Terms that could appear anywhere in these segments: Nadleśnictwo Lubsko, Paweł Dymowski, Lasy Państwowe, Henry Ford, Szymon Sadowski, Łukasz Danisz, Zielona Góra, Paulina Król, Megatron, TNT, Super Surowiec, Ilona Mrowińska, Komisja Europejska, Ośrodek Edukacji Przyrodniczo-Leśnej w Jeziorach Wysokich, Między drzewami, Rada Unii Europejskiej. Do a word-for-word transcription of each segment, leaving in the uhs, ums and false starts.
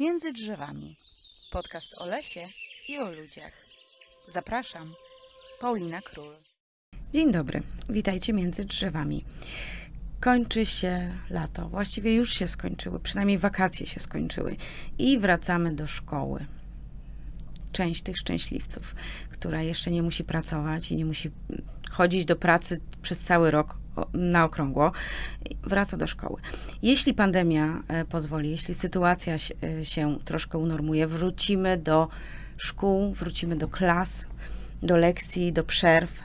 Między drzewami. Podcast o lesie i o ludziach. Zapraszam, Paulina Król. Dzień dobry, witajcie między drzewami. Kończy się lato, właściwie już się skończyły, przynajmniej wakacje się skończyły i wracamy do szkoły. Część tych szczęśliwców, która jeszcze nie musi pracować i nie musi chodzić do pracy przez cały rok na okrągło, wraca do szkoły. Jeśli pandemia pozwoli, jeśli sytuacja się troszkę unormuje, wrócimy do szkół, wrócimy do klas, do lekcji, do przerw.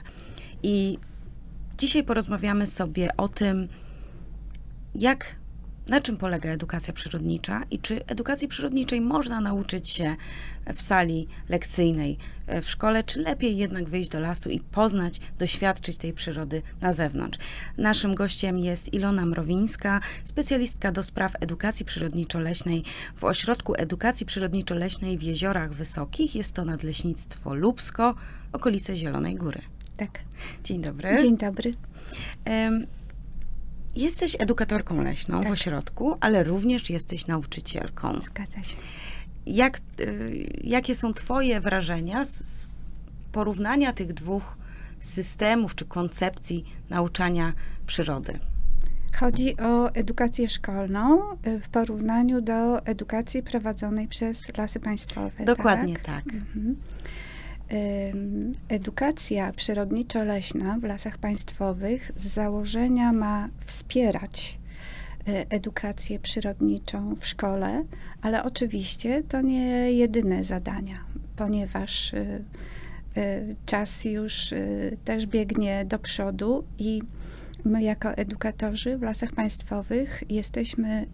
I dzisiaj porozmawiamy sobie o tym, jak, na czym polega edukacja przyrodnicza i czy edukacji przyrodniczej można nauczyć się w sali lekcyjnej w szkole, czy lepiej jednak wyjść do lasu i poznać, doświadczyć tej przyrody na zewnątrz. Naszym gościem jest Ilona Mrowińska, specjalistka do spraw edukacji przyrodniczo-leśnej w Ośrodku Edukacji Przyrodniczo-Leśnej w Jeziorach Wysokich. Jest to Nadleśnictwo Lubsko, okolice Zielonej Góry. Tak. Dzień dobry. Dzień dobry. Um, Jesteś edukatorką leśną, tak, w ośrodku, ale również jesteś nauczycielką. Zgadza się. Jak, jakie są twoje wrażenia z, z porównania tych dwóch systemów czy koncepcji nauczania przyrody? Chodzi o edukację szkolną w porównaniu do edukacji prowadzonej przez Lasy Państwowe. Dokładnie tak. tak. Mhm. Edukacja przyrodniczo-leśna w Lasach Państwowych z założenia ma wspierać edukację przyrodniczą w szkole, ale oczywiście to nie jedyne zadania, ponieważ czas już też biegnie do przodu i my jako edukatorzy w Lasach Państwowych jesteśmy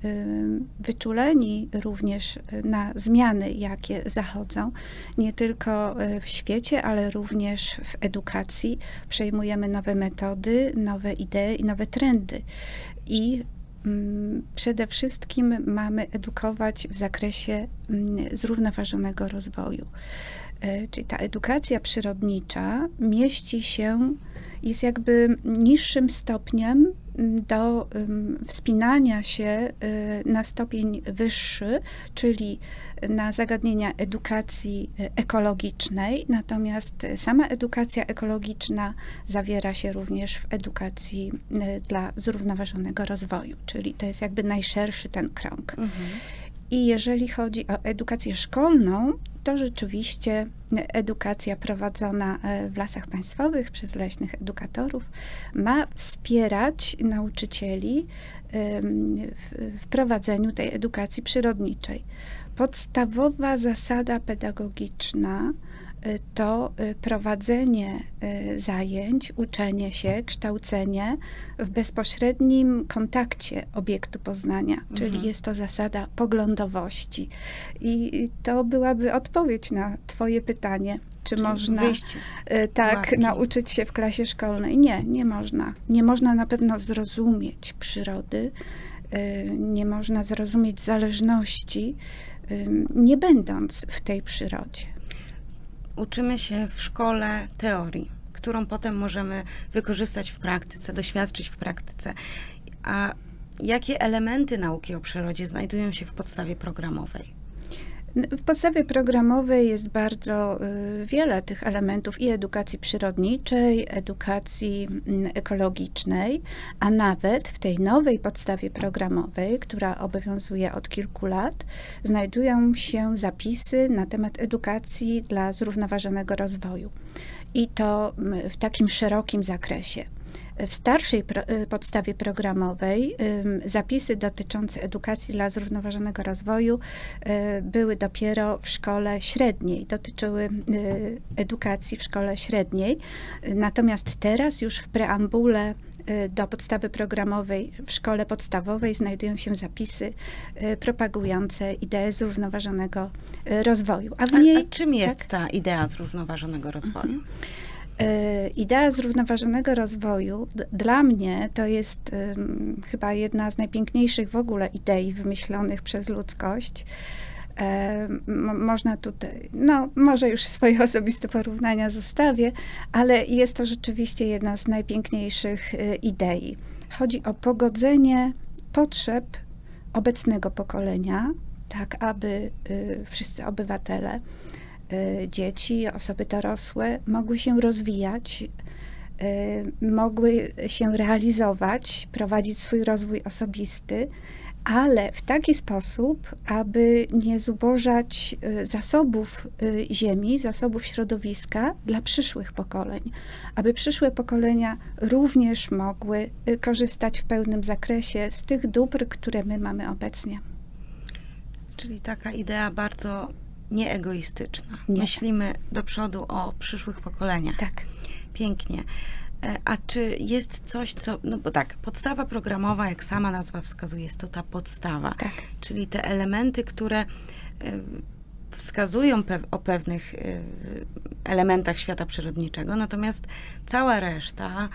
wyczuleni również na zmiany, jakie zachodzą, nie tylko w świecie, ale również w edukacji. Przejmujemy nowe metody, nowe idee i nowe trendy. I przede wszystkim mamy edukować w zakresie zrównoważonego rozwoju. Czyli ta edukacja przyrodnicza mieści się, jest jakby niższym stopniem do wspinania się na stopień wyższy, czyli na zagadnienia edukacji ekologicznej. Natomiast sama edukacja ekologiczna zawiera się również w edukacji dla zrównoważonego rozwoju, czyli to jest jakby najszerszy ten krąg. Mhm. I jeżeli chodzi o edukację szkolną, to rzeczywiście edukacja prowadzona w Lasach Państwowych przez leśnych edukatorów ma wspierać nauczycieli w prowadzeniu tej edukacji przyrodniczej. Podstawowa zasada pedagogiczna to prowadzenie zajęć, uczenie się, kształcenie w bezpośrednim kontakcie obiektu poznania, mhm. czyli jest to zasada poglądowości. I to byłaby odpowiedź na twoje pytanie, czy czyli można wyjść, tak, nauczyć się w klasie szkolnej. Nie, nie można. Nie można na pewno zrozumieć przyrody, nie można zrozumieć zależności, nie będąc w tej przyrodzie. Uczymy się w szkole teorii, którą potem możemy wykorzystać w praktyce, doświadczyć w praktyce. A jakie elementy nauki o przyrodzie znajdują się w podstawie programowej? W podstawie programowej jest bardzo wiele tych elementów i edukacji przyrodniczej, edukacji ekologicznej, a nawet w tej nowej podstawie programowej, która obowiązuje od kilku lat, znajdują się zapisy na temat edukacji dla zrównoważonego rozwoju. I to w takim szerokim zakresie. W starszej pro, podstawie programowej y, zapisy dotyczące edukacji dla zrównoważonego rozwoju y, były dopiero w szkole średniej, dotyczyły y, edukacji w szkole średniej. Natomiast teraz już w preambule y, do podstawy programowej w szkole podstawowej znajdują się zapisy y, propagujące ideę zrównoważonego y, rozwoju. A, w niej, a, a czym jest tak, ta idea zrównoważonego rozwoju? Mhm. Idea zrównoważonego rozwoju dla mnie to jest um, chyba jedna z najpiękniejszych w ogóle idei wymyślonych przez ludzkość. E, można tutaj, no może już swoje osobiste porównania zostawię, ale jest to rzeczywiście jedna z najpiękniejszych e, idei. Chodzi o pogodzenie potrzeb obecnego pokolenia, tak aby e, wszyscy obywatele, e, dzieci, osoby dorosłe mogły się rozwijać, e, mogły się realizować, prowadzić swój rozwój osobisty, ale w taki sposób, aby nie zubożać zasobów ziemi, zasobów środowiska dla przyszłych pokoleń, aby przyszłe pokolenia również mogły korzystać w pełnym zakresie z tych dóbr, które my mamy obecnie. Czyli taka idea bardzo nieegoistyczna. Nie. Myślimy do przodu o przyszłych pokoleniach. Tak. Pięknie. A czy jest coś, co, no bo tak, podstawa programowa, jak sama nazwa wskazuje, jest to ta podstawa, tak. Czyli te elementy, które wskazują pe o pewnych elementach świata przyrodniczego, natomiast cała reszta,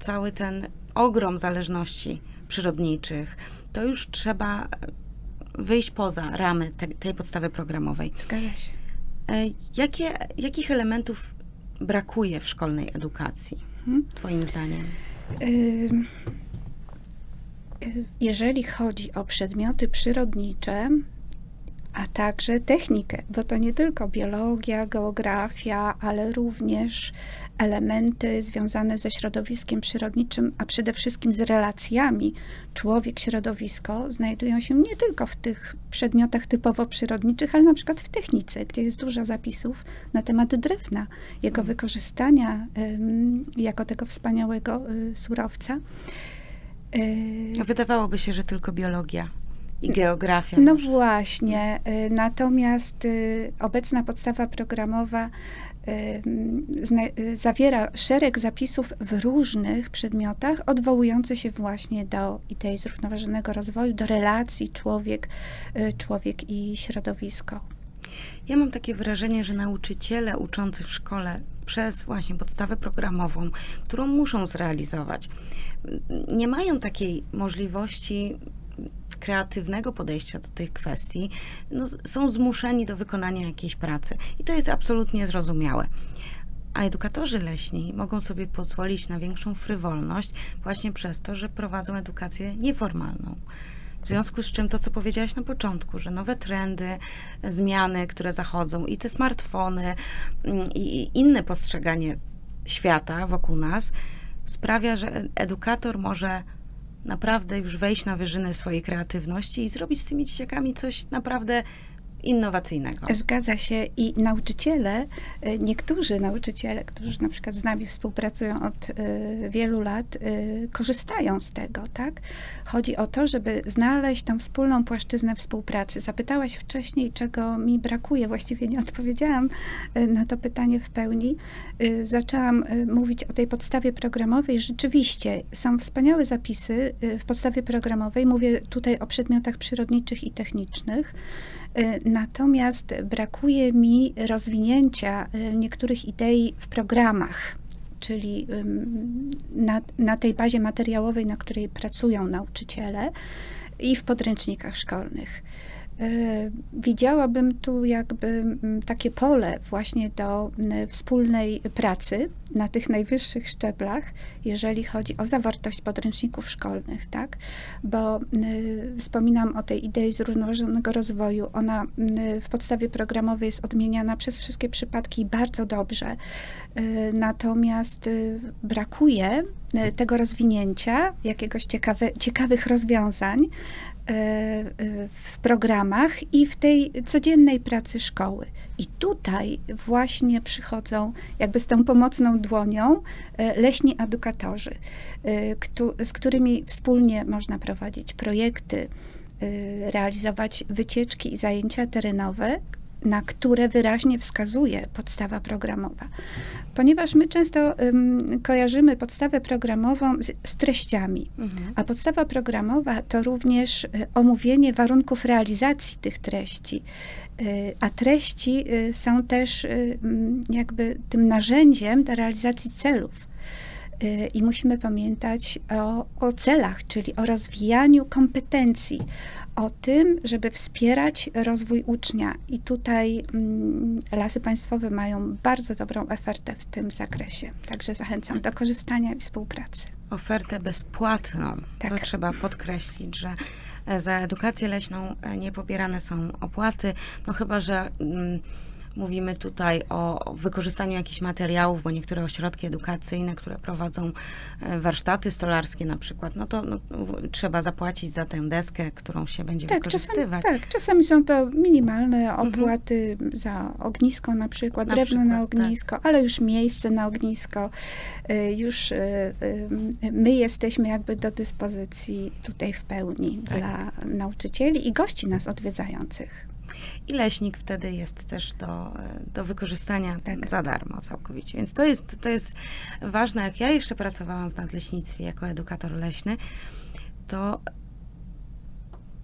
cały ten ogrom zależności przyrodniczych, to już trzeba wyjść poza ramy te tej podstawy programowej. Zgadza się. Jakie, jakich elementów brakuje w szkolnej edukacji? Twoim zdaniem? Jeżeli chodzi o przedmioty przyrodnicze, a także technikę, bo to nie tylko biologia, geografia, ale również elementy związane ze środowiskiem przyrodniczym, a przede wszystkim z relacjami człowiek-środowisko, znajdują się nie tylko w tych przedmiotach typowo przyrodniczych, ale na przykład w technice, gdzie jest dużo zapisów na temat drewna, jego wykorzystania y, jako tego wspaniałego y, surowca. Y, Wydawałoby się, że tylko biologia i geografia. No właśnie. Natomiast y, obecna podstawa programowa y, zna, y, zawiera szereg zapisów w różnych przedmiotach odwołujących się właśnie do idei zrównoważonego rozwoju, do relacji człowiek, y, człowiek i środowisko. Ja mam takie wrażenie, że nauczyciele uczący w szkole przez właśnie podstawę programową, którą muszą zrealizować, nie mają takiej możliwości kreatywnego podejścia do tych kwestii, no, są zmuszeni do wykonania jakiejś pracy. I to jest absolutnie zrozumiałe. A edukatorzy leśni mogą sobie pozwolić na większą frywolność właśnie przez to, że prowadzą edukację nieformalną. W związku z czym to, co powiedziałaś na początku, że nowe trendy, zmiany, które zachodzą i te smartfony i inne postrzeganie świata wokół nas sprawia, że edukator może naprawdę już wejść na wyżyny swojej kreatywności i zrobić z tymi dzieciakami coś naprawdę innowacyjnego. Zgadza się. I nauczyciele, niektórzy nauczyciele, którzy na przykład z nami współpracują od y, wielu lat, y, korzystają z tego, tak? Chodzi o to, żeby znaleźć tą wspólną płaszczyznę współpracy. Zapytałaś wcześniej, czego mi brakuje. Właściwie nie odpowiedziałam y, na to pytanie w pełni. Y, zaczęłam y, mówić o tej podstawie programowej. Rzeczywiście są wspaniałe zapisy y, w podstawie programowej. Mówię tutaj o przedmiotach przyrodniczych i technicznych. Y, Natomiast brakuje mi rozwinięcia niektórych idei w programach, czyli na, na tej bazie materiałowej, na której pracują nauczyciele i w podręcznikach szkolnych. Widziałabym tu jakby takie pole właśnie do wspólnej pracy na tych najwyższych szczeblach, jeżeli chodzi o zawartość podręczników szkolnych, tak? Bo wspominam o tej idei zrównoważonego rozwoju. Ona w podstawie programowej jest odmieniana przez wszystkie przypadki bardzo dobrze. Natomiast brakuje tego rozwinięcia, jakiegoś ciekawe, ciekawych rozwiązań w programach i w tej codziennej pracy szkoły. I tutaj właśnie przychodzą jakby z tą pomocną dłonią leśni edukatorzy, z którymi wspólnie można prowadzić projekty, realizować wycieczki i zajęcia terenowe, na które wyraźnie wskazuje podstawa programowa. Ponieważ my często um, kojarzymy podstawę programową z, z treściami, mhm. a podstawa programowa to również y, omówienie warunków realizacji tych treści. Y, a treści y, są też y, jakby tym narzędziem do realizacji celów. i musimy pamiętać o, o celach, czyli o rozwijaniu kompetencji, o tym, żeby wspierać rozwój ucznia. I tutaj mm, Lasy Państwowe mają bardzo dobrą ofertę w tym zakresie. Także zachęcam do korzystania i współpracy. Ofertę bezpłatną. Tak. To trzeba podkreślić, że za edukację leśną nie pobierane są opłaty, no chyba że mm, mówimy tutaj o wykorzystaniu jakichś materiałów, bo niektóre ośrodki edukacyjne, które prowadzą warsztaty stolarskie na przykład, no to no, trzeba zapłacić za tę deskę, którą się będzie tak, wykorzystywać. Czasami, tak, czasami są to minimalne opłaty mhm. za ognisko na przykład, na drewno przykład, na ognisko, tak. ale już miejsce na ognisko, już my jesteśmy jakby do dyspozycji tutaj w pełni tak. dla nauczycieli i gości nas odwiedzających. I leśnik wtedy jest też do, do wykorzystania tak. za darmo całkowicie. Więc to jest, to jest ważne. Jak ja jeszcze pracowałam w nadleśnictwie jako edukator leśny, to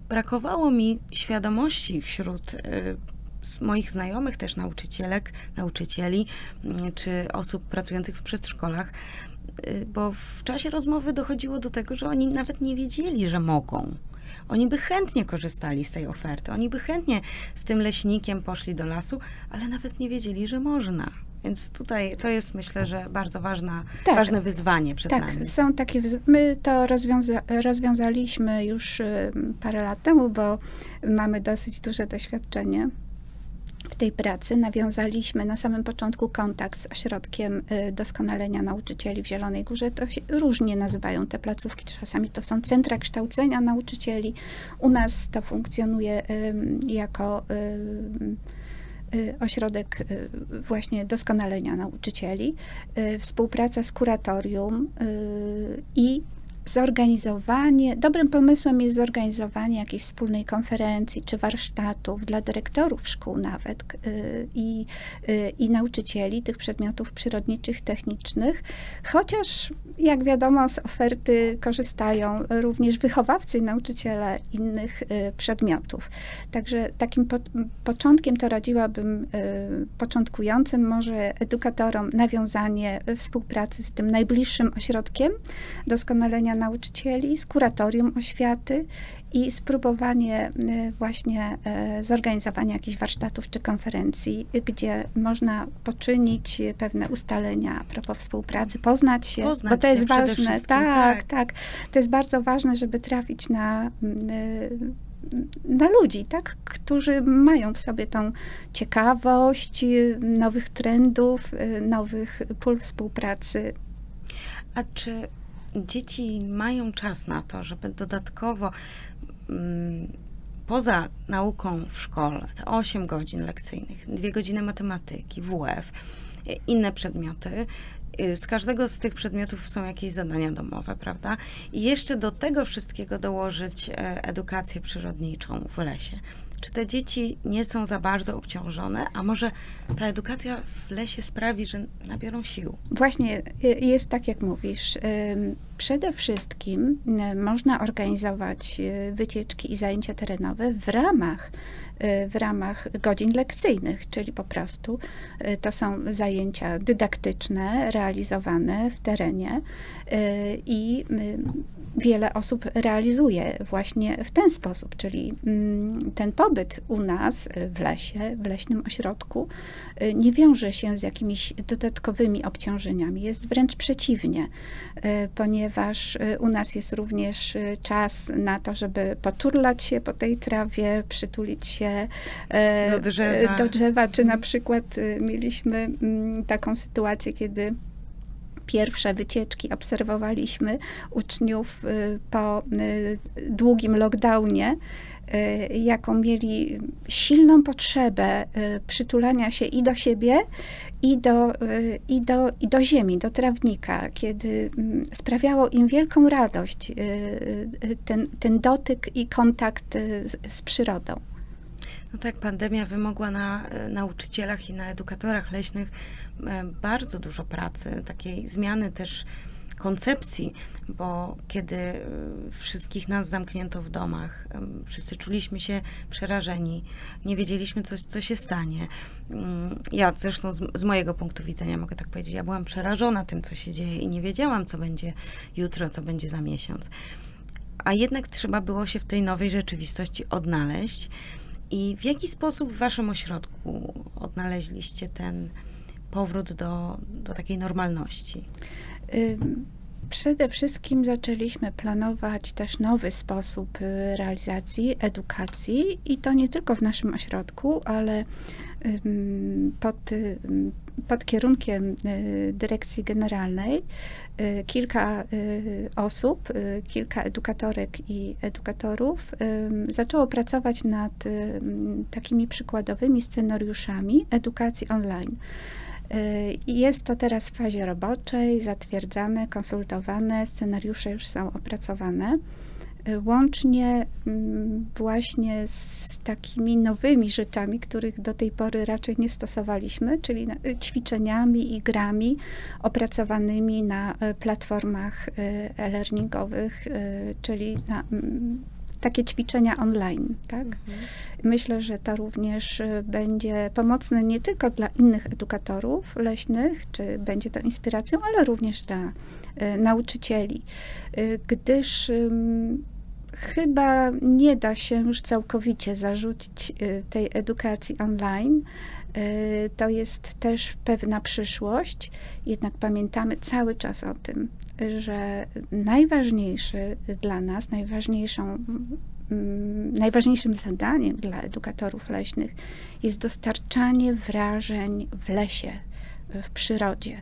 brakowało mi świadomości wśród y, moich znajomych też nauczycielek, nauczycieli, y, czy osób pracujących w przedszkolach, y, bo w czasie rozmowy dochodziło do tego, że oni nawet nie wiedzieli, że mogą. Oni by chętnie korzystali z tej oferty, oni by chętnie z tym leśnikiem poszli do lasu, ale nawet nie wiedzieli, że można. Więc tutaj to jest, myślę, że bardzo ważna, tak, ważne wyzwanie przed tak, nami. Tak, są takie wyzwania. My to rozwiąza rozwiązaliśmy już parę lat temu, bo mamy dosyć duże doświadczenie w tej pracy. Nawiązaliśmy na samym początku kontakt z Ośrodkiem Doskonalenia Nauczycieli w Zielonej Górze. To się różnie nazywają te placówki. Czasami to są centra kształcenia nauczycieli. U nas to funkcjonuje jako ośrodek właśnie doskonalenia nauczycieli. Współpraca z kuratorium i zorganizowanie, dobrym pomysłem jest zorganizowanie jakiejś wspólnej konferencji czy warsztatów dla dyrektorów szkół nawet i, i nauczycieli tych przedmiotów przyrodniczych, technicznych, chociaż jak wiadomo z oferty korzystają również wychowawcy i nauczyciele innych przedmiotów. Także takim po, początkiem to radziłabym początkującym może edukatorom nawiązanie współpracy z tym najbliższym ośrodkiem doskonalenia nauczycieli, z kuratorium oświaty i spróbowanie właśnie zorganizowania jakichś warsztatów czy konferencji, gdzie można poczynić pewne ustalenia a propos współpracy, poznać się, poznać bo to jest ważne. Tak, tak, tak. To jest bardzo ważne, żeby trafić na, na ludzi, tak, którzy mają w sobie tą ciekawość nowych trendów, nowych pól współpracy. A czy dzieci mają czas na to, żeby dodatkowo mm, poza nauką w szkole, te osiem godzin lekcyjnych, dwie godziny matematyki, W F, inne przedmioty, z każdego z tych przedmiotów są jakieś zadania domowe, prawda? I jeszcze do tego wszystkiego dołożyć edukację przyrodniczą w lesie. Czy te dzieci nie są za bardzo obciążone, a może ta edukacja w lesie sprawi, że nabiorą sił? Właśnie jest tak, jak mówisz. Przede wszystkim można organizować wycieczki i zajęcia terenowe w ramach, w ramach godzin lekcyjnych, czyli po prostu to są zajęcia dydaktyczne, realizowane w terenie i wiele osób realizuje właśnie w ten sposób, czyli ten pobyt u nas w lesie, w leśnym ośrodku nie wiąże się z jakimiś dodatkowymi obciążeniami, jest wręcz przeciwnie, ponieważ u nas jest również czas na to, żeby poturlać się po tej trawie, przytulić się do drzewa, do drzewa czy na przykład mieliśmy taką sytuację, kiedy pierwsze wycieczki obserwowaliśmy uczniów po długim lockdownie, jaką mieli silną potrzebę przytulania się i do siebie, i do, i do, i do ziemi, do trawnika, kiedy sprawiało im wielką radość ten, ten dotyk i kontakt z, z przyrodą. No tak, pandemia wymogła na nauczycielach i na edukatorach leśnych bardzo dużo pracy, takiej zmiany też koncepcji, bo kiedy wszystkich nas zamknięto w domach, wszyscy czuliśmy się przerażeni, nie wiedzieliśmy, co, co się stanie. Ja zresztą z, z mojego punktu widzenia mogę tak powiedzieć, ja byłam przerażona tym, co się dzieje i nie wiedziałam, co będzie jutro, co będzie za miesiąc. A jednak trzeba było się w tej nowej rzeczywistości odnaleźć. I w jaki sposób w waszym ośrodku odnaleźliście ten powrót do, do takiej normalności? Przede wszystkim zaczęliśmy planować też nowy sposób realizacji edukacji i to nie tylko w naszym ośrodku, ale pod, pod kierunkiem dyrekcji generalnej kilka osób, kilka edukatorek i edukatorów zaczęło pracować nad takimi przykładowymi scenariuszami edukacji online. Jest to teraz w fazie roboczej, zatwierdzane, konsultowane, scenariusze już są opracowane. Łącznie właśnie z takimi nowymi rzeczami, których do tej pory raczej nie stosowaliśmy, czyli ćwiczeniami i grami opracowanymi na platformach e-learningowych, czyli na takie ćwiczenia online, tak? Mhm. Myślę, że to również będzie pomocne nie tylko dla innych edukatorów leśnych, czy będzie to inspiracją, ale również dla y, nauczycieli, y, gdyż y, chyba nie da się już całkowicie zarzucić y, tej edukacji online. Y, to jest też pewna przyszłość, jednak pamiętamy cały czas o tym, że najważniejszy dla nas, najważniejszą, najważniejszym zadaniem dla edukatorów leśnych jest dostarczanie wrażeń w lesie, w przyrodzie.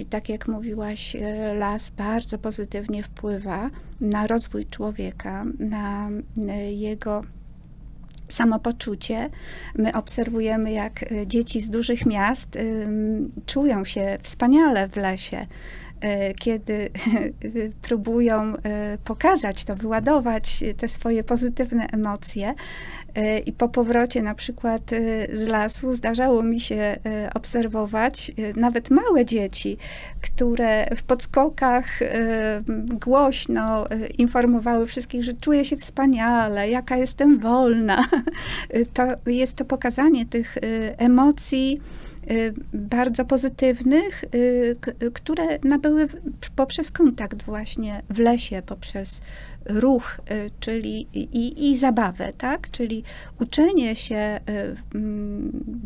I tak jak mówiłaś, las bardzo pozytywnie wpływa na rozwój człowieka, na jego samopoczucie. My obserwujemy, jak dzieci z dużych miast ym, czują się wspaniale w lesie, kiedy próbują pokazać to, wyładować te swoje pozytywne emocje. I po powrocie na przykład z lasu zdarzało mi się obserwować nawet małe dzieci, które w podskokach głośno informowały wszystkich, że czuję się wspaniale, jaka jestem wolna. To jest to pokazanie tych emocji bardzo pozytywnych, które nabyły poprzez kontakt właśnie w lesie, poprzez ruch, czyli i, i zabawę, tak? Czyli uczenie się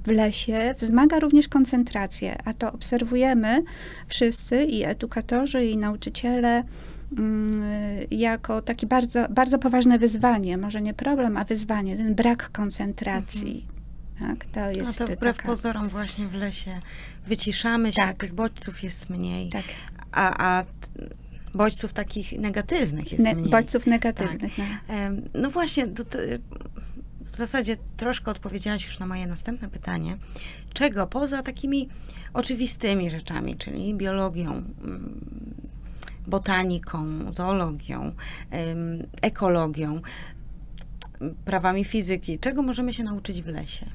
w lesie wzmaga również koncentrację, a to obserwujemy wszyscy, i edukatorzy, i nauczyciele, jako takie bardzo, bardzo poważne wyzwanie, może nie problem, a wyzwanie, ten brak koncentracji. Mhm. Tak, to jest A to wbrew taka... pozorom właśnie w lesie wyciszamy się, tak. Tych bodźców jest mniej, tak. a, a bodźców takich negatywnych jest ne mniej. Bodźców negatywnych. Tak. No, no właśnie, do, w zasadzie troszkę odpowiedziałaś już na moje następne pytanie. Czego poza takimi oczywistymi rzeczami, czyli biologią, botaniką, zoologią, ekologią, prawami fizyki, czego możemy się nauczyć w lesie?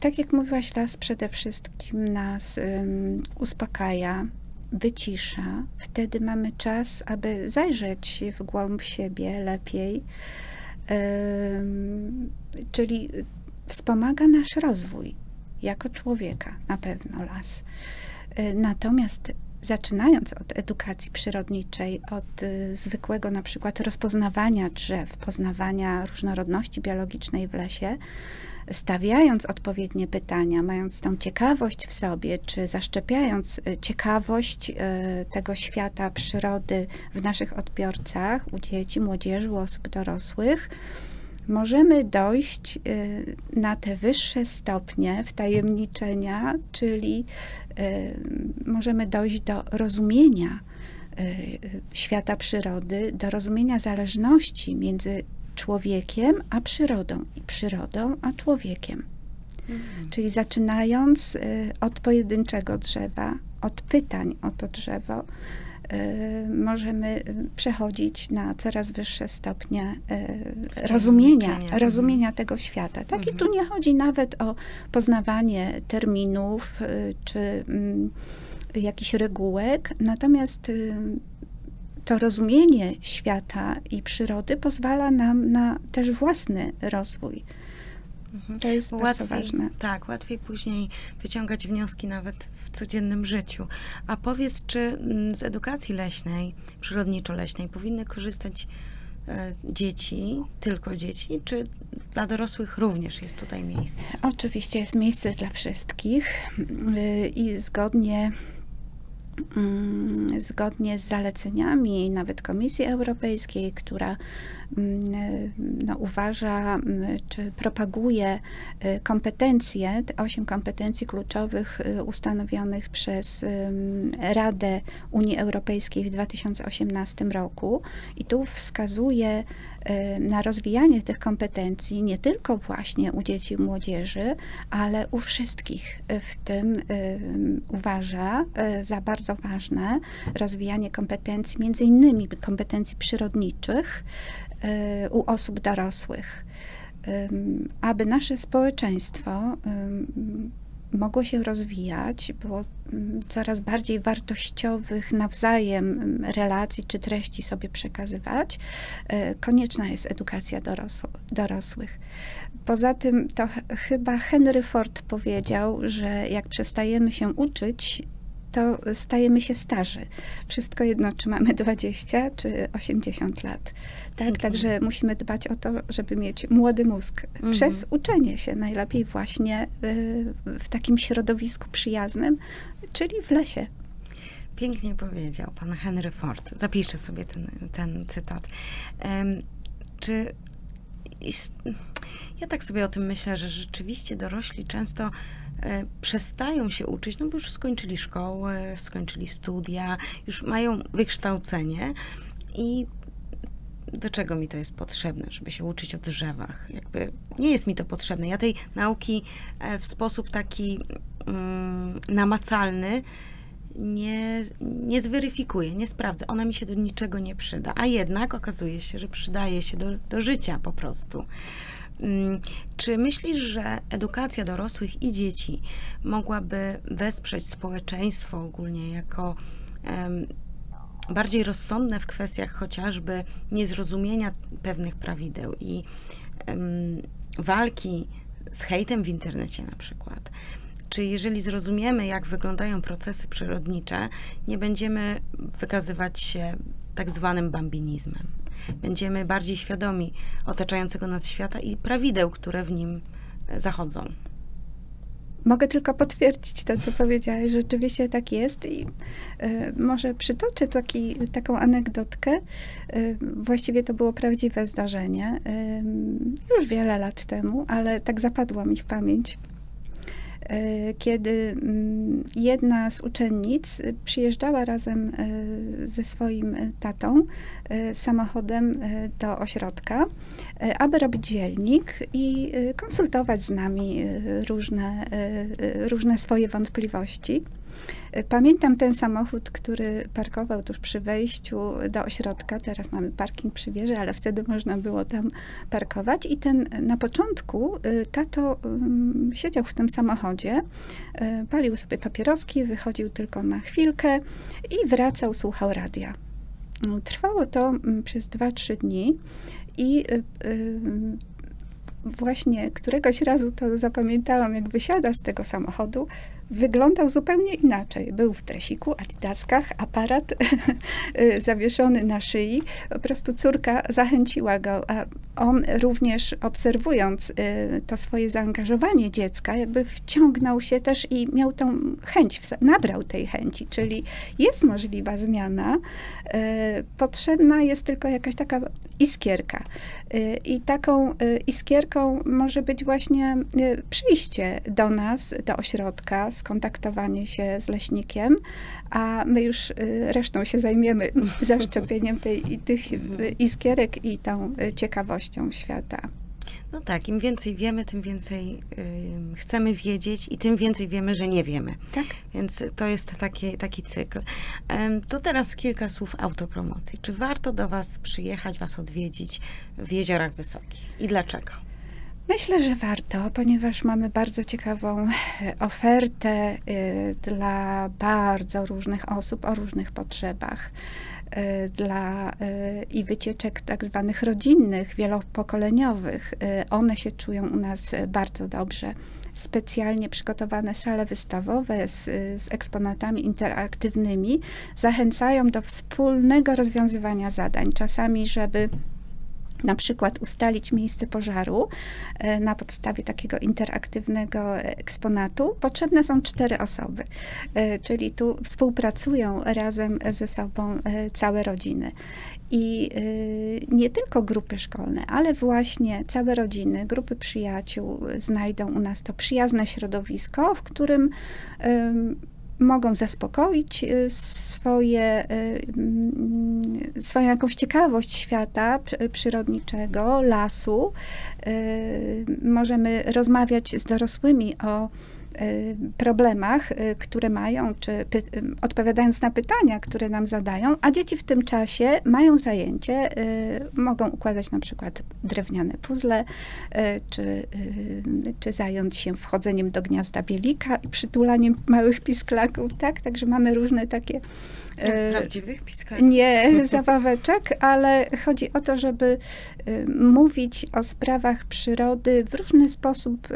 Tak jak mówiłaś, las przede wszystkim nas um, uspokaja, wycisza. Wtedy mamy czas, aby zajrzeć w głąb siebie lepiej, um, czyli wspomaga nasz rozwój jako człowieka, na pewno las. Natomiast zaczynając od edukacji przyrodniczej, od y, zwykłego na przykład rozpoznawania drzew, poznawania różnorodności biologicznej w lesie, stawiając odpowiednie pytania, mając tą ciekawość w sobie, czy zaszczepiając ciekawość y, tego świata, przyrody w naszych odbiorcach, u dzieci, młodzieży, u osób dorosłych, możemy dojść y, na te wyższe stopnie wtajemniczenia, czyli y, możemy dojść do rozumienia y, świata przyrody, do rozumienia zależności między człowiekiem a przyrodą i przyrodą a człowiekiem. Mhm. Czyli zaczynając y, od pojedynczego drzewa, od pytań o to drzewo, możemy przechodzić na coraz wyższe stopnie rozumienia, rozumienia tego świata. Tak? I tu nie chodzi nawet o poznawanie terminów, czy jakichś regułek, natomiast to rozumienie świata i przyrody pozwala nam na też własny rozwój. Mhm. To jest łatwiej, bardzo ważne. Tak, łatwiej później wyciągać wnioski nawet w codziennym życiu. A powiedz, czy z edukacji leśnej, przyrodniczo-leśnej powinny korzystać dzieci, tylko dzieci, czy dla dorosłych również jest tutaj miejsce? Oczywiście jest miejsce dla wszystkich i zgodnie, zgodnie z zaleceniami nawet Komisji Europejskiej, która no, uważa, czy propaguje kompetencje, osiem kompetencji kluczowych ustanowionych przez Radę Unii Europejskiej w dwa tysiące osiemnastym roku. I tu wskazuje na rozwijanie tych kompetencji nie tylko właśnie u dzieci i młodzieży, ale u wszystkich. W tym uważa za bardzo ważne rozwijanie kompetencji, między innymi kompetencji przyrodniczych, u osób dorosłych, aby nasze społeczeństwo mogło się rozwijać, było coraz bardziej wartościowych nawzajem relacji czy treści sobie przekazywać, konieczna jest edukacja dorosłych. Poza tym to chyba Henry Ford powiedział, że jak przestajemy się uczyć, to stajemy się starzy. Wszystko jedno, czy mamy dwadzieścia czy osiemdziesiąt lat. Tak, mhm. Także musimy dbać o to, żeby mieć młody mózg. Mhm. Przez uczenie się najlepiej właśnie w takim środowisku przyjaznym, czyli w lesie. Pięknie powiedział pan Henry Ford. Zapiszę sobie ten, ten cytat. Um, czy... Ja tak sobie o tym myślę, że rzeczywiście dorośli często przestają się uczyć, no bo już skończyli szkołę, skończyli studia, już mają wykształcenie i do czego mi to jest potrzebne, żeby się uczyć o drzewach? Jakby nie jest mi to potrzebne. Ja tej nauki w sposób taki mm, namacalny nie, nie zweryfikuję, nie sprawdzę. Ona mi się do niczego nie przyda, a jednak okazuje się, że przydaje się do, do życia po prostu. Czy myślisz, że edukacja dorosłych i dzieci mogłaby wesprzeć społeczeństwo ogólnie jako um, bardziej rozsądne w kwestiach chociażby niezrozumienia pewnych prawideł i um, walki z hejtem w internecie na przykład? Czy jeżeli zrozumiemy, jak wyglądają procesy przyrodnicze, nie będziemy wykazywać się tak zwanym bambinizmem? Będziemy bardziej świadomi otaczającego nas świata i prawideł, które w nim zachodzą. Mogę tylko potwierdzić to, co powiedziałaś. Rzeczywiście tak jest i y, może przytoczę taki, taką anegdotkę. Y, właściwie to było prawdziwe zdarzenie, y, już wiele lat temu, ale tak zapadła mi w pamięć. Kiedy jedna z uczennic przyjeżdżała razem ze swoim tatą samochodem do ośrodka, aby robić dziennik i konsultować z nami różne, różne swoje wątpliwości. Pamiętam ten samochód, który parkował tuż przy wejściu do ośrodka. Teraz mamy parking przy wieży, ale wtedy można było tam parkować. I ten na początku tato um, siedział w tym samochodzie, um, palił sobie papieroski, wychodził tylko na chwilkę i wracał, słuchał radia. Trwało to um, przez dwa trzy dni i um, właśnie któregoś razu to zapamiętałam, jak wysiada z tego samochodu, wyglądał zupełnie inaczej. Był w dresiku, adidaskach, aparat zawieszony na szyi. Po prostu córka zachęciła go, a on również obserwując to swoje zaangażowanie dziecka, jakby wciągnął się też i miał tą chęć, nabrał tej chęci, czyli jest możliwa zmiana. Potrzebna jest tylko jakaś taka iskierka. I taką iskierką może być właśnie przyjście do nas, do ośrodka, skontaktowanie się z leśnikiem, a my już resztą się zajmiemy zaszczepieniem tej, tych iskierek i tą ciekawością świata. No tak, im więcej wiemy, tym więcej y, chcemy wiedzieć i tym więcej wiemy, że nie wiemy. Tak. Więc to jest taki, taki cykl. Ym, to teraz kilka słów autopromocji. Czy warto do was przyjechać, was odwiedzić w Jeziorach Wysokich i dlaczego? Myślę, że warto, ponieważ mamy bardzo ciekawą ofertę dla bardzo różnych osób o różnych potrzebach. Dla i wycieczek tak zwanych rodzinnych, wielopokoleniowych. One się czują u nas bardzo dobrze. Specjalnie przygotowane sale wystawowe z, z eksponatami interaktywnymi zachęcają do wspólnego rozwiązywania zadań. Czasami, żeby na przykład ustalić miejsce pożaru na podstawie takiego interaktywnego eksponatu, potrzebne są cztery osoby. Czyli tu współpracują razem ze sobą całe rodziny. I nie tylko grupy szkolne, ale właśnie całe rodziny, grupy przyjaciół znajdą u nas to przyjazne środowisko, w którym mogą zaspokoić swoje, swoją jakąś ciekawość świata przyrodniczego, lasu. Możemy rozmawiać z dorosłymi o problemach, które mają, czy odpowiadając na pytania, które nam zadają, a dzieci w tym czasie mają zajęcie, mogą układać na przykład drewniane puzzle, czy, czy zająć się wchodzeniem do gniazda bielika i przytulaniem małych pisklaków, tak? Także mamy różne takie... Prawdziwych pisklaków? Nie, zabaweczek, ale chodzi o to, żeby mówić o sprawach przyrody w różny sposób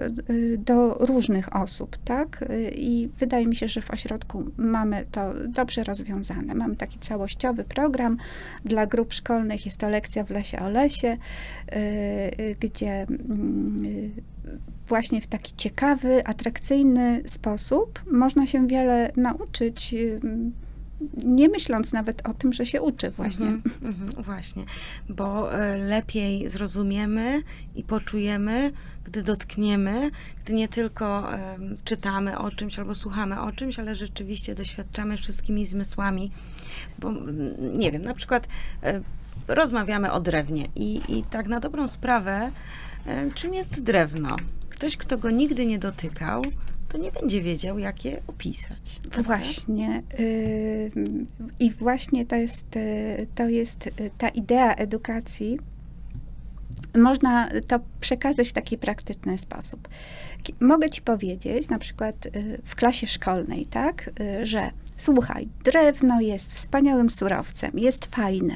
do różnych osób. Tak? I wydaje mi się, że w ośrodku mamy to dobrze rozwiązane. Mamy taki całościowy program dla grup szkolnych. Jest to lekcja w lesie o lesie, gdzie właśnie w taki ciekawy, atrakcyjny sposób można się wiele nauczyć, nie myśląc nawet o tym, że się uczy właśnie. Mm -hmm, mm -hmm, właśnie, bo lepiej zrozumiemy i poczujemy, gdy dotkniemy, gdy nie tylko um, czytamy o czymś albo słuchamy o czymś, ale rzeczywiście doświadczamy wszystkimi zmysłami. Bo, nie wiem, na przykład e, rozmawiamy o drewnie i, i tak na dobrą sprawę, e, czym jest drewno? Ktoś, kto go nigdy nie dotykał, to nie będzie wiedział, jak je opisać. Właśnie. Yy, I właśnie to jest, to jest ta idea edukacji. Można to przekazać w taki praktyczny sposób. Mogę ci powiedzieć, na przykład w klasie szkolnej, tak, że słuchaj, drewno jest wspaniałym surowcem, jest fajne.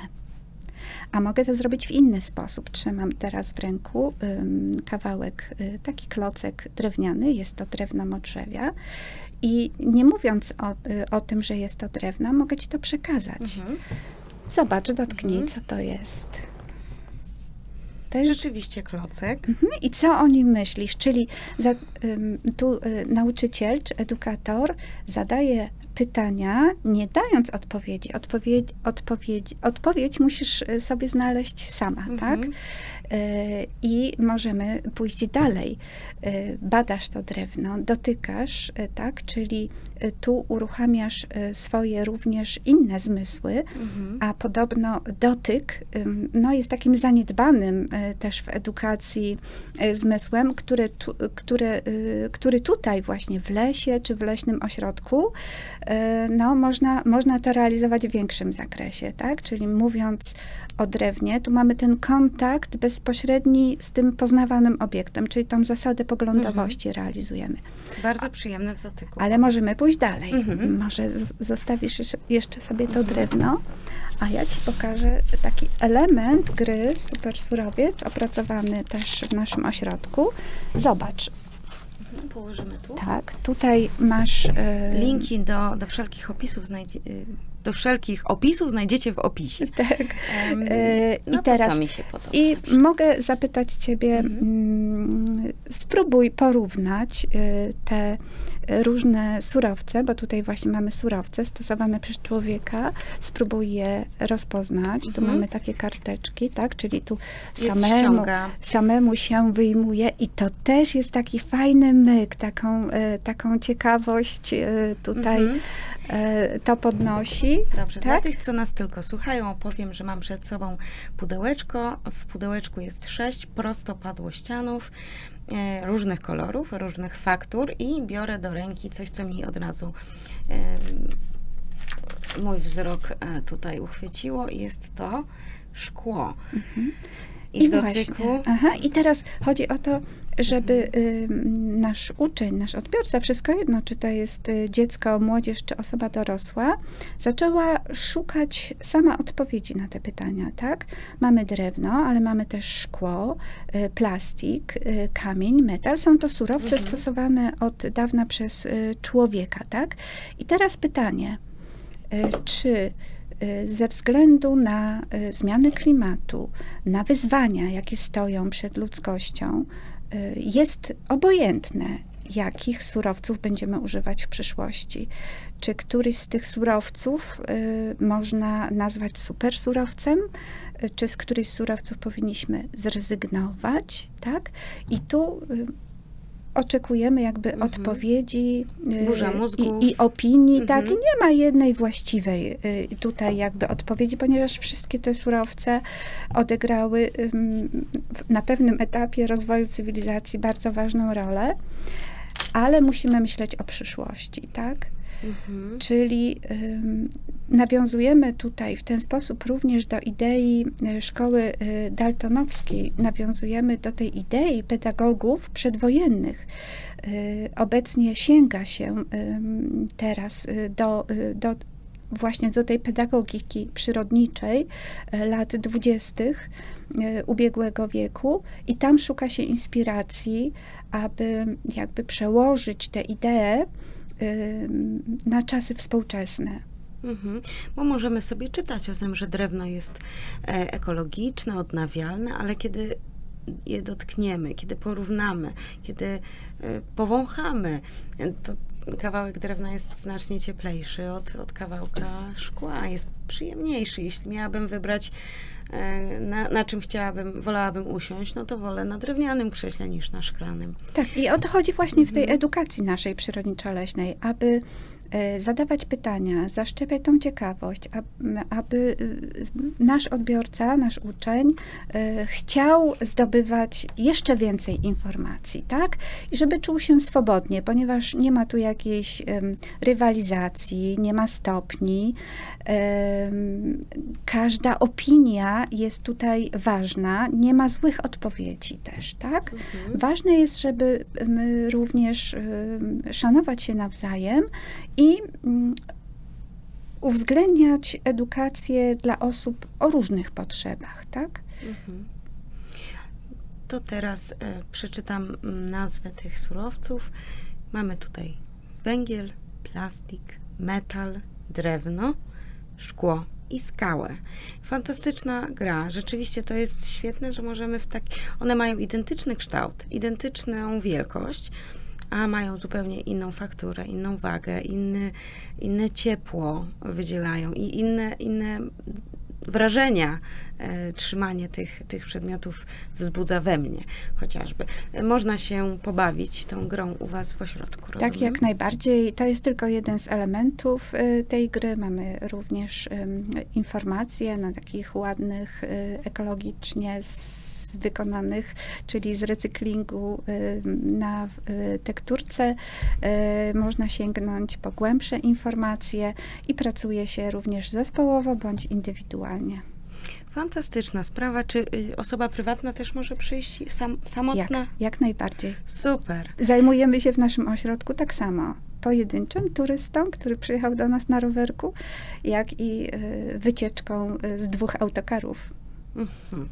A mogę to zrobić w inny sposób. Trzymam teraz w ręku y, kawałek, y, taki klocek drewniany, jest to drewno modrzewia i nie mówiąc o, y, o tym, że jest to drewno, mogę ci to przekazać. Mhm. Zobacz, dotknij, mhm. co to jest. To jest rzeczywiście klocek. Mhm. I co o nim myślisz? Czyli za, y, tu y, nauczyciel czy edukator zadaje pytania, nie dając odpowiedzi. Odpowiedź, odpowiedź, odpowiedź musisz sobie znaleźć sama, mm-hmm. tak? I możemy pójść dalej. Badasz to drewno, dotykasz, tak? Czyli tu uruchamiasz swoje również inne zmysły, mm-hmm. a podobno dotyk no, jest takim zaniedbanym też w edukacji zmysłem, który, tu, który, który tutaj właśnie w lesie czy w leśnym ośrodku no, można, można to realizować w większym zakresie, tak? Czyli mówiąc o drewnie, tu mamy ten kontakt bezpośredni z tym poznawanym obiektem, czyli tą zasadę poglądowości mhm. realizujemy. Bardzo przyjemne w dotyku. Ale możemy pójść dalej. Mhm. Może zostawisz jeszcze sobie to drewno, a ja ci pokażę taki element gry Super Surowiec, opracowany też w naszym ośrodku. Zobacz. Położymy tu. Tak, tutaj masz... Yy... Linki do, do wszelkich opisów znajdzie... Do wszelkich opisów znajdziecie w opisie. Tak. Um, no I teraz to mi się podoba. I mogę zapytać ciebie, mhm. spróbuj porównać te różne surowce, bo tutaj właśnie mamy surowce stosowane przez człowieka. Spróbuj je rozpoznać. Mhm. Tu mamy takie karteczki, tak? Czyli tu samemu, samemu się wyjmuje i to też jest taki fajny myk, taką, taką ciekawość tutaj mhm. to podnosi. Dobrze, tak? Dla tych, co nas tylko słuchają, powiem, że mam przed sobą pudełeczko. W pudełeczku jest sześć prostopadłościanów e, różnych kolorów, różnych faktur i biorę do ręki coś, co mi od razu e, mój wzrok e, tutaj uchwyciło i jest to szkło. Mhm. I, I w dotyku... Aha, i teraz chodzi o to, żeby nasz uczeń, nasz odbiorca, wszystko jedno, czy to jest dziecko, młodzież, czy osoba dorosła, zaczęła szukać sama odpowiedzi na te pytania, tak? Mamy drewno, ale mamy też szkło, plastik, kamień, metal. Są to surowce mhm. stosowane od dawna przez człowieka, tak? I teraz pytanie, czy ze względu na zmiany klimatu, na wyzwania, jakie stoją przed ludzkością, jest obojętne, jakich surowców będziemy używać w przyszłości. Czy któryś z tych surowców można nazwać super surowcem? Czy z któryś z surowców powinniśmy zrezygnować? Tak? I tu oczekujemy jakby mhm. odpowiedzi i, i opinii, mhm. tak, i nie ma jednej właściwej tutaj jakby odpowiedzi, ponieważ wszystkie te surowce odegrały na pewnym etapie rozwoju cywilizacji bardzo ważną rolę, ale musimy myśleć o przyszłości, tak? Mhm. Czyli um, nawiązujemy tutaj w ten sposób również do idei szkoły daltonowskiej, nawiązujemy do tej idei pedagogów przedwojennych. Y, obecnie sięga się y, teraz do, y, do właśnie do tej pedagogiki przyrodniczej lat dwudziestych ubiegłego wieku i tam szuka się inspiracji, aby jakby przełożyć te idee na czasy współczesne. Mhm. Bo możemy sobie czytać o tym, że drewno jest ekologiczne, odnawialne, ale kiedy je dotkniemy, kiedy porównamy, kiedy powąchamy, to kawałek drewna jest znacznie cieplejszy od, od kawałka szkła, jest przyjemniejszy. Jeśli miałabym wybrać, na, na czym chciałabym, wolałabym usiąść, no to wolę na drewnianym krześle niż na szklanym. Tak, i o to chodzi właśnie w tej edukacji naszej przyrodniczo-leśnej, aby zadawać pytania, zaszczepiać tą ciekawość, aby nasz odbiorca, nasz uczeń chciał zdobywać jeszcze więcej informacji, tak? I żeby czuł się swobodnie, ponieważ nie ma tu jakiejś rywalizacji, nie ma stopni. Każda opinia jest tutaj ważna, nie ma złych odpowiedzi też, tak? Mhm. Ważne jest, żeby my również szanować się nawzajem i uwzględniać edukację dla osób o różnych potrzebach, tak? Mhm. To teraz y, przeczytam nazwę tych surowców. Mamy tutaj węgiel, plastik, metal, drewno, szkło i skałę. Fantastyczna gra. Rzeczywiście to jest świetne, że możemy w taki... One mają identyczny kształt, identyczną wielkość, a mają zupełnie inną fakturę, inną wagę, inny, inne ciepło wydzielają i inne, inne wrażenia e, trzymanie tych, tych przedmiotów wzbudza we mnie chociażby. Można się pobawić tą grą u was w ośrodku, rozumiem? Tak, jak najbardziej. To jest tylko jeden z elementów y, tej gry. Mamy również y, informacje na takich ładnych, y, ekologicznie z wykonanych, czyli z recyklingu na tekturce. Można sięgnąć po głębsze informacje i pracuje się również zespołowo bądź indywidualnie. Fantastyczna sprawa. Czy osoba prywatna też może przyjść sam, samotna? Jak, jak najbardziej. Super. Zajmujemy się w naszym ośrodku tak samo pojedynczym turystą, który przyjechał do nas na rowerku, jak i wycieczką z dwóch autokarów. Mhm.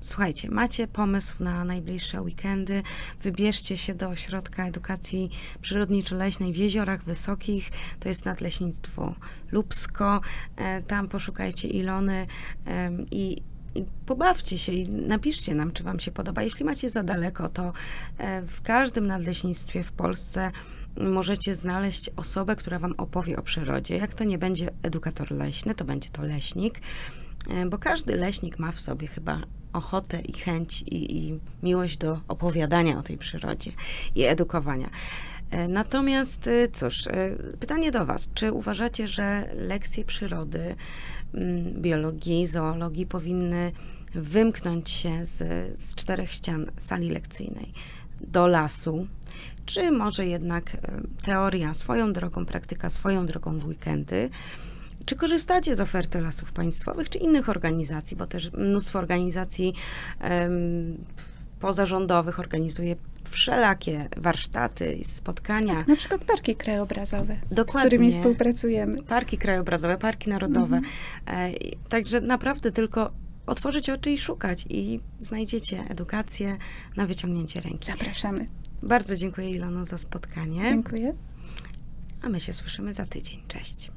Słuchajcie, macie pomysł na najbliższe weekendy, wybierzcie się do Ośrodka Edukacji Przyrodniczo-Leśnej w Jeziorach Wysokich, to jest Nadleśnictwo Lubsko, tam poszukajcie Ilony i I pobawcie się i napiszcie nam, czy wam się podoba. Jeśli macie za daleko, to w każdym nadleśnictwie w Polsce możecie znaleźć osobę, która wam opowie o przyrodzie. Jak to nie będzie edukator leśny, to będzie to leśnik, bo każdy leśnik ma w sobie chyba ochotę i chęć i, i miłość do opowiadania o tej przyrodzie i edukowania. Natomiast, cóż, pytanie do was. Czy uważacie, że lekcje przyrody, biologii, zoologii powinny wymknąć się z, z czterech ścian sali lekcyjnej do lasu? Czy może jednak teoria swoją drogą, praktyka swoją drogą w weekendy? Czy korzystacie z oferty Lasów Państwowych, czy innych organizacji, bo też mnóstwo organizacji um, pozarządowych organizuje wszelakie warsztaty i spotkania. Na przykład parki krajobrazowe, dokładnie, z którymi współpracujemy. Parki krajobrazowe, parki narodowe. Mhm. E, także naprawdę tylko otworzyć oczy i szukać i znajdziecie edukację na wyciągnięcie ręki. Zapraszamy. Bardzo dziękuję, Ilono, za spotkanie. Dziękuję. A my się słyszymy za tydzień. Cześć.